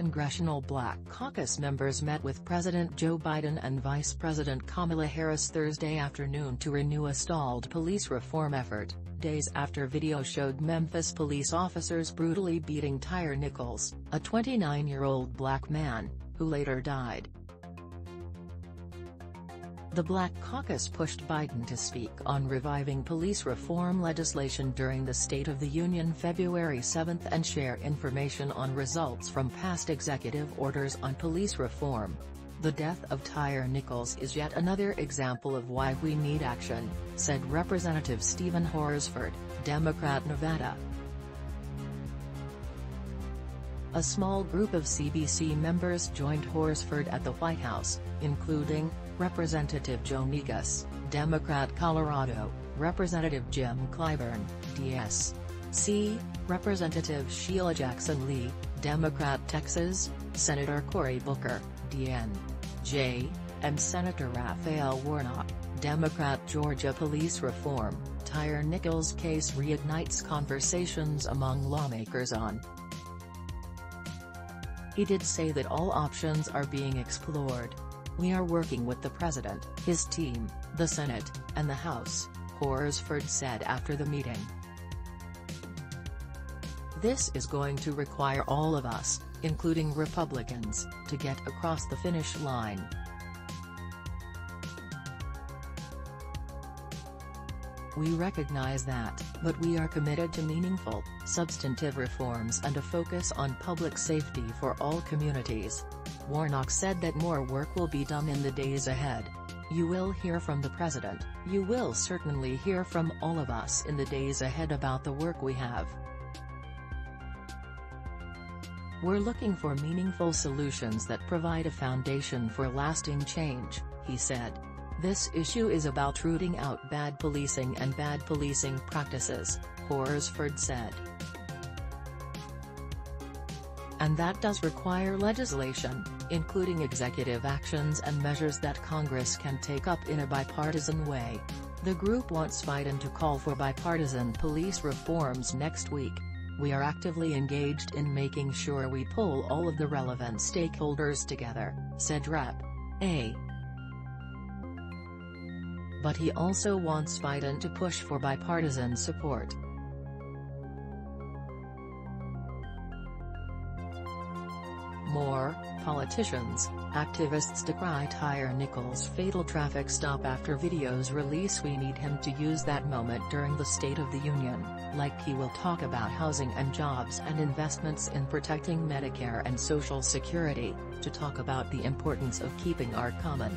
Congressional Black Caucus members met with President Joe Biden and Vice President Kamala Harris Thursday afternoon to renew a stalled police reform effort, days after video showed Memphis police officers brutally beating Tyre Nichols, a 29-year-old black man, who later died. The Black Caucus pushed Biden to speak on reviving police reform legislation during the State of the Union February 7th and share information on results from past executive orders on police reform. The death of Tyre Nichols is yet another example of why we need action, said Rep. Steven Horsford, Democrat, Nevada. A small group of CBC members joined Horsford at the White House, including Rep. Joe Neguse, Democrat, Colorado, Rep. Jim Clyburn, D.C., Rep. Sheila Jackson Lee, Democrat, Texas, Senator Cory Booker, D.N.J., and Senator Raphael Warnock, Democrat, Georgia. Police reform, Tyre Nichols case reignites conversations among lawmakers on. He did say that all options are being explored. We are working with the president, his team, the Senate, and the House, Horsford said after the meeting. This is going to require all of us, including Republicans, to get across the finish line. We recognize that, but we are committed to meaningful, substantive reforms and a focus on public safety for all communities. Warnock said that more work will be done in the days ahead. You will hear from the president, you will certainly hear from all of us in the days ahead about the work we have. We're looking for meaningful solutions that provide a foundation for lasting change, he said. This issue is about rooting out bad policing and bad policing practices, Horsford said. And that does require legislation, including executive actions and measures that Congress can take up in a bipartisan way. The group wants Biden to call for bipartisan police reforms next week. We are actively engaged in making sure we pull all of the relevant stakeholders together, said Rep. A. But he also wants Biden to push for bipartisan support. More politicians, activists decry Tyre Nichols' fatal traffic stop after videos release. We need him to use that moment during the State of the Union, like he will talk about housing and jobs and investments in protecting Medicare and Social Security, to talk about the importance of keeping our common